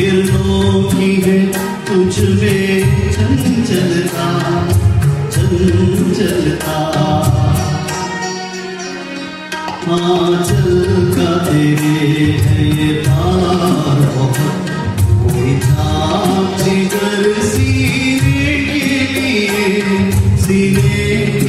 किरणों की है तुझमे चंचलता चंचलता आंचल का तेरे है ये तार बहुत कोई था जिगर सीने के लिए सीने